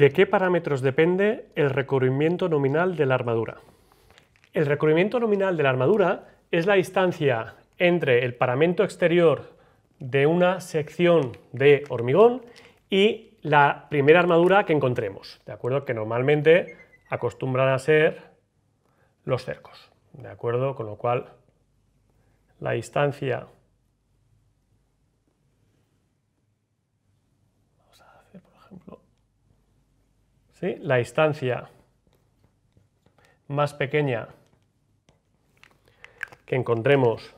¿De qué parámetros depende el recubrimiento nominal de la armadura? El recubrimiento nominal de la armadura es la distancia entre el paramento exterior de una sección de hormigón y la primera armadura que encontremos, ¿de acuerdo? Que normalmente acostumbran a ser los cercos, ¿de acuerdo? Con lo cual la distancia... Vamos a hacer, por ejemplo... ¿Sí? La distancia más pequeña que encontremos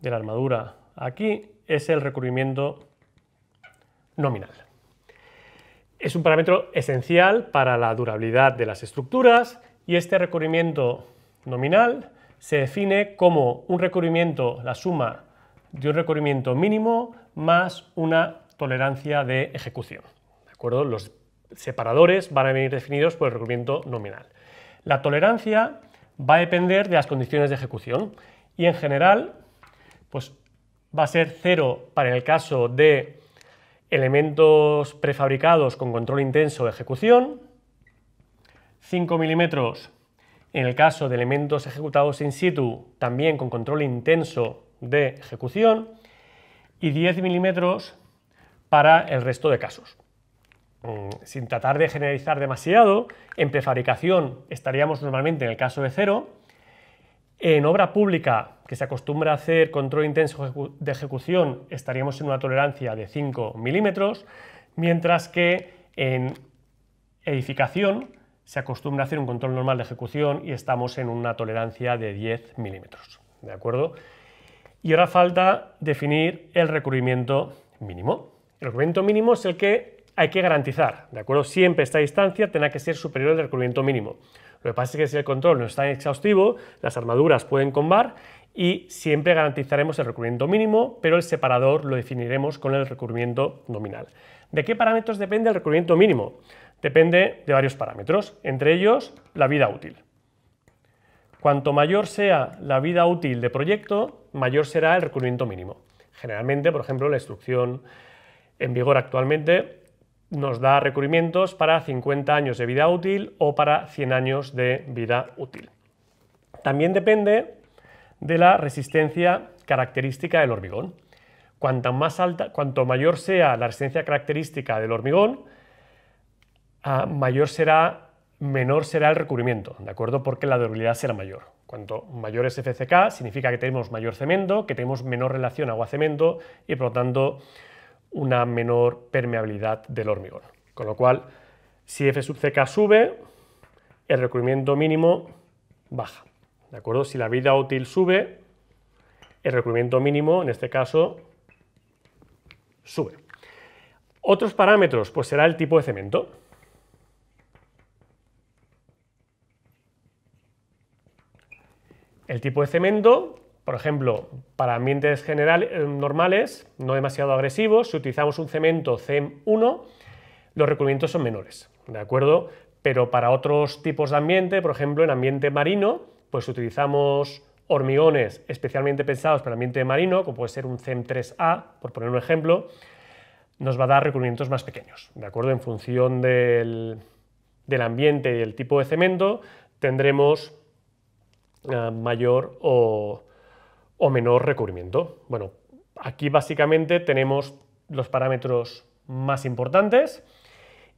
de la armadura aquí es el recubrimiento nominal. Es un parámetro esencial para la durabilidad de las estructuras y este recubrimiento nominal se define como un recubrimiento, la suma de un recubrimiento mínimo más una tolerancia de ejecución, ¿de acuerdo? Los separadores van a venir definidos por el recubrimiento nominal. La tolerancia va a depender de las condiciones de ejecución y en general pues, va a ser 0 para el caso de elementos prefabricados con control intenso de ejecución, 5 milímetros en el caso de elementos ejecutados in situ también con control intenso de ejecución y 10 milímetros para el resto de casos. Sin tratar de generalizar demasiado, en prefabricación estaríamos normalmente en el caso de 0, en obra pública, que se acostumbra a hacer control intenso de ejecución, estaríamos en una tolerancia de 5 milímetros, mientras que en edificación se acostumbra a hacer un control normal de ejecución y estamos en una tolerancia de 10 milímetros, ¿de acuerdo? Y ahora falta definir el recubrimiento mínimo. El recubrimiento mínimo es el que hay que garantizar, ¿de acuerdo? Siempre esta distancia tendrá que ser superior al recubrimiento mínimo. Lo que pasa es que si el control no está exhaustivo, las armaduras pueden combar y siempre garantizaremos el recubrimiento mínimo, pero el separador lo definiremos con el recubrimiento nominal. ¿De qué parámetros depende el recubrimiento mínimo? Depende de varios parámetros, entre ellos la vida útil. Cuanto mayor sea la vida útil de proyecto, mayor será el recubrimiento mínimo. Generalmente, por ejemplo, la instrucción en vigor actualmente nos da recubrimientos para 50 años de vida útil o para 100 años de vida útil. También depende de la resistencia característica del hormigón. Cuanto mayor sea la resistencia característica del hormigón, menor será el recubrimiento, ¿de acuerdo? Porque la durabilidad será mayor. Cuanto mayor es FCK, significa que tenemos mayor cemento, que tenemos menor relación agua-cemento y, por lo tanto, una menor permeabilidad del hormigón. Con lo cual, si F sub CK sube, el recubrimiento mínimo baja, ¿de acuerdo? Si la vida útil sube, el recubrimiento mínimo, en este caso, sube. Otros parámetros, pues será el tipo de cemento. El tipo de cemento... Por ejemplo, para ambientes normales, no demasiado agresivos, si utilizamos un cemento CEM1, los recubrimientos son menores, ¿de acuerdo? Pero para otros tipos de ambiente, por ejemplo, en ambiente marino, pues utilizamos hormigones especialmente pensados para el ambiente marino, como puede ser un CEM3A, por poner un ejemplo, nos va a dar recubrimientos más pequeños, ¿de acuerdo? En función del ambiente y el tipo de cemento, tendremos mayor o menor recubrimiento. Bueno, aquí básicamente tenemos los parámetros más importantes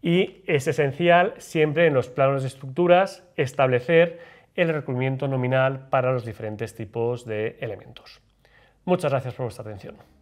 y es esencial siempre en los planos de estructuras establecer el recubrimiento nominal para los diferentes tipos de elementos. Muchas gracias por vuestra atención.